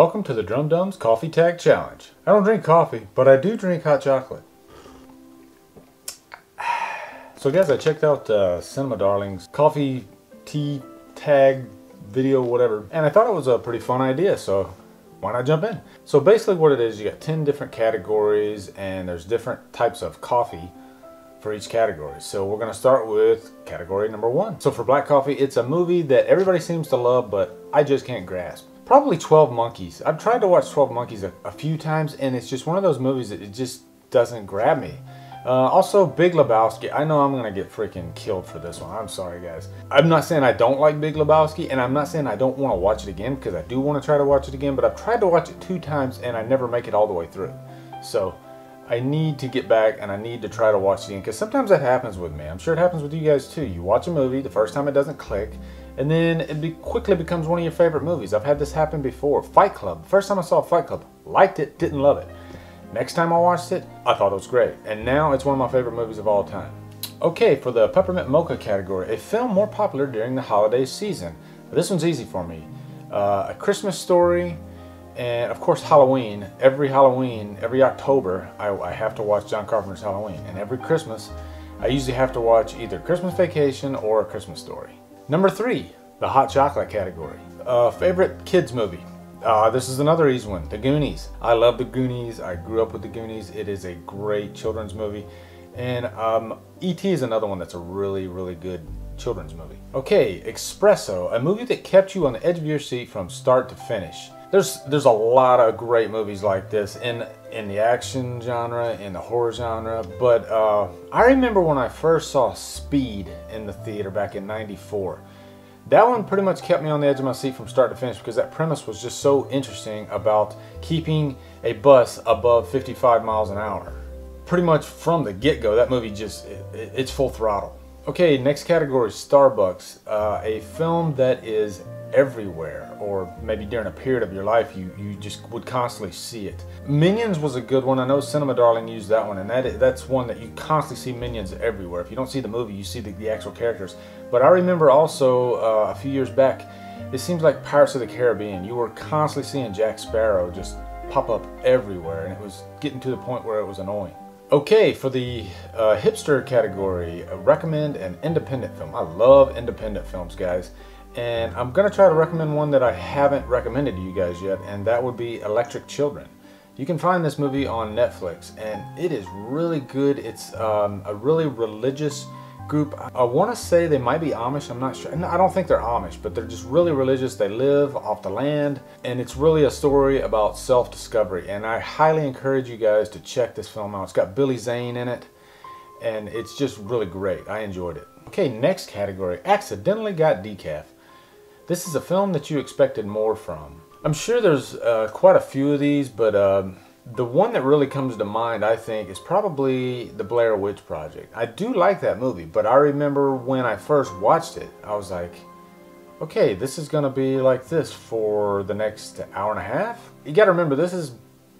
Welcome to the Drumdums Coffee Tag Challenge. I don't drink coffee, but I do drink hot chocolate. So guys, I checked out Cinema Darling's coffee tea tag video, whatever, and I thought it was a pretty fun idea, so why not jump in? So basically what it is, you got 10 different categories and there's different types of coffee for each category. So we're gonna start with category number 1. So for black coffee, it's a movie that everybody seems to love, but I just can't grasp. Probably 12 Monkeys. I've tried to watch 12 Monkeys a few times, and it's just one of those movies that it just doesn't grab me. Also, Big Lebowski. I know I'm gonna get freaking killed for this one. I'm sorry, guys. I'm not saying I don't like Big Lebowski, and I'm not saying I don't want to watch it again, because I do want to try to watch it again, but I've tried to watch it 2 times, and I never make it all the way through. So I need to get back, and I need to try to watch it again, because sometimes that happens with me. I'm sure it happens with you guys, too. You watch a movie, the first time it doesn't click, and then it quickly becomes one of your favorite movies. I've had this happen before. Fight Club. First time I saw Fight Club, liked it, didn't love it. Next time I watched it, I thought it was great. And now it's one of my favorite movies of all time. Okay, for the Peppermint Mocha category, a film more popular during the holiday season. This one's easy for me. A Christmas Story, and of course Halloween. Every Halloween, every October, I have to watch John Carpenter's Halloween. And every Christmas, I usually have to watch either Christmas Vacation or A Christmas Story. Number 3, the hot chocolate category. Favorite kids movie. This is another easy one, The Goonies. I love The Goonies. I grew up with The Goonies. It is a great children's movie. And E.T. is another one that's a really, really good children's movie. Okay, Espresso, a movie that kept you on the edge of your seat from start to finish. There's a lot of great movies like this in the action genre, in the horror genre, but I remember when I first saw Speed in the theater back in '94. That one pretty much kept me on the edge of my seat from start to finish because that premise was just so interesting about keeping a bus above 55 miles an hour. Pretty much from the get-go, that movie just, it's full throttle. Okay, next category, Starbucks. A film that is everywhere, or maybe during a period of your life you just would constantly see it. Minions was a good one. I know Cinema Darling used that one, and that's one that you constantly see Minions everywhere. If you don't see the movie, you see the actual characters. But I remember also a few years back, it seems like Pirates of the Caribbean, you were constantly seeing Jack Sparrow just pop up everywhere, and it was getting to the point where it was annoying. Okay, for the hipster category, recommend an independent film. I love independent films, guys. And I'm going to try to recommend one that I haven't recommended to you guys yet, and that would be Electric Children. You can find this movie on Netflix, and it is really good. It's a really religious group. I want to say they might be Amish. I'm not sure. No, I don't think they're Amish, but they're just really religious. They live off the land, and it's really a story about self-discovery. And I highly encourage you guys to check this film out. It's got Billy Zane in it, and it's just really great. I enjoyed it. Okay, next category, Accidentally Got Decaf. This is a film that you expected more from. I'm sure there's quite a few of these, but the one that really comes to mind, I think, is probably The Blair Witch Project. I do like that movie, but I remember when I first watched it, I was like, okay, this is going to be like this for the next hour and a half. You got to remember, this is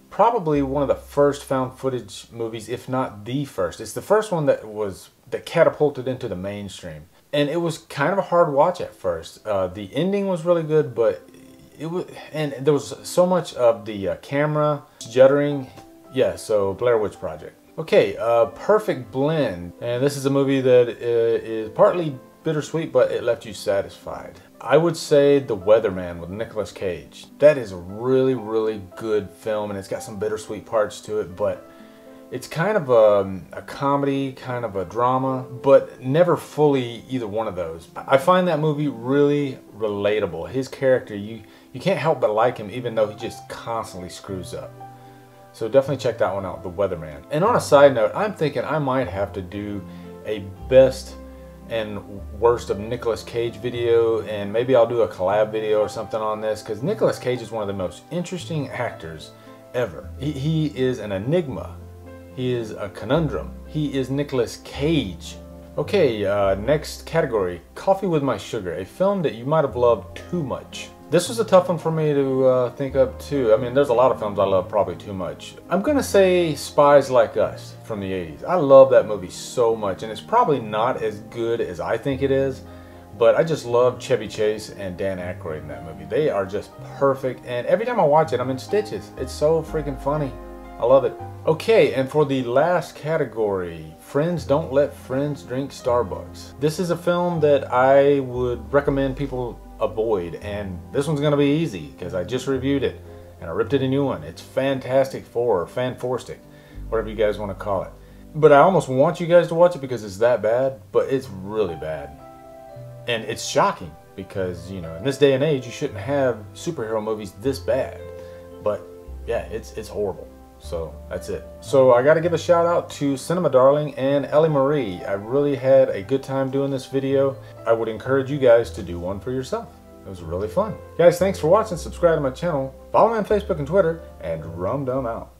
probably one of the first found footage movies, if not the first. It's the first one that catapulted into the mainstream. And it was kind of a hard watch at first. The ending was really good, but it was, and there was so much of the camera juddering. Yeah, so Blair Witch Project. Okay, Perfect Blend. And this is a movie that is partly bittersweet, but it left you satisfied. I would say The Weatherman with Nicolas Cage. That is a really, really good film, and it's got some bittersweet parts to it, but it's kind of a comedy, kind of a drama, but never fully either one of those. I find that movie really relatable. His character, you can't help but like him, even though he just constantly screws up. So definitely check that one out, The Weatherman. And on a side note, I'm thinking I might have to do a best and worst of Nicolas Cage video, and maybe I'll do a collab video or something on this, because Nicolas Cage is one of the most interesting actors ever. He is an enigma. He is a conundrum. He is Nicolas Cage. Okay, next category, Coffee with My Sugar, a film that you might have loved too much. This was a tough one for me to think of too. I mean, there's a lot of films I love probably too much. I'm gonna say Spies Like Us from the 80s. I love that movie so much, and it's probably not as good as I think it is, But I just love Chevy Chase and Dan Aykroyd in that movie. They are just perfect, and every time I watch it, I'm in stitches. It's so freaking funny. I love it. Okay, and for the last category, Friends Don't Let Friends Drink Starbucks. This is a film that I would recommend people avoid, and this one's gonna be easy because I just reviewed it and I ripped it a new one. It's Fantastic Four, or Fanforstic, whatever you guys want to call it. But I almost want you guys to watch it because it's that bad, but it's really bad. And it's shocking because, you know, in this day and age, you shouldn't have superhero movies this bad. But yeah, it's horrible. So that's it. So I got to give a shout out to Cinema Darling and Ellie Marie. I really had a good time doing this video. I would encourage you guys to do one for yourself. It was really fun. Guys, thanks for watching. Subscribe to my channel. Follow me on Facebook and Twitter. And Drumdum out.